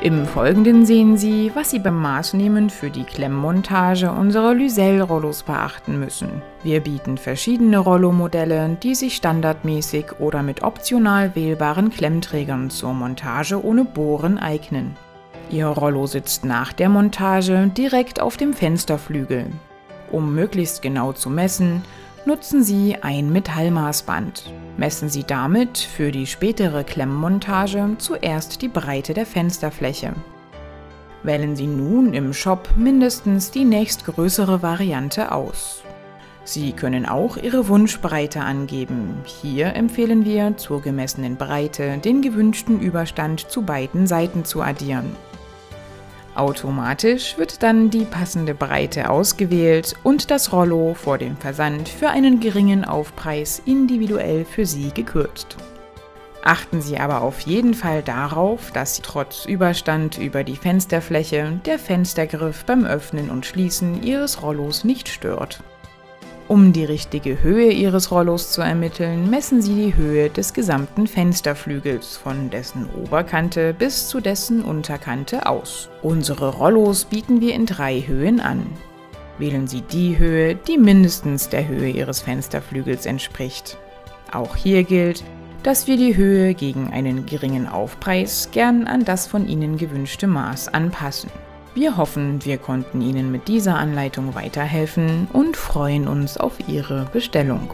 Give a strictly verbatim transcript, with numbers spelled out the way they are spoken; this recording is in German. Im Folgenden sehen Sie, was Sie beim Maßnehmen für die Klemmmontage unserer LYSEL-Rollos beachten müssen. Wir bieten verschiedene Rollo-Modelle, die sich standardmäßig oder mit optional wählbaren Klemmträgern zur Montage ohne Bohren eignen. Ihr Rollo sitzt nach der Montage direkt auf dem Fensterflügel. Um möglichst genau zu messen, nutzen Sie ein Metallmaßband. Messen Sie damit für die spätere Klemmmontage zuerst die Breite der Fensterfläche. Wählen Sie nun im Shop mindestens die nächstgrößere Variante aus. Sie können auch Ihre Wunschbreite angeben. Hier empfehlen wir, zur gemessenen Breite den gewünschten Überstand zu beiden Seiten zu addieren. Automatisch wird dann die passende Breite ausgewählt und das Rollo vor dem Versand für einen geringen Aufpreis individuell für Sie gekürzt. Achten Sie aber auf jeden Fall darauf, dass trotz Überstand über die Fensterfläche der Fenstergriff beim Öffnen und Schließen Ihres Rollos nicht stört. Um die richtige Höhe Ihres Rollos zu ermitteln, messen Sie die Höhe des gesamten Fensterflügels von dessen Oberkante bis zu dessen Unterkante aus. Unsere Rollos bieten wir in drei Höhen an. Wählen Sie die Höhe, die mindestens der Höhe Ihres Fensterflügels entspricht. Auch hier gilt, dass wir die Höhe gegen einen geringen Aufpreis gern an das von Ihnen gewünschte Maß anpassen. Wir hoffen, wir konnten Ihnen mit dieser Anleitung weiterhelfen und freuen uns auf Ihre Bestellung.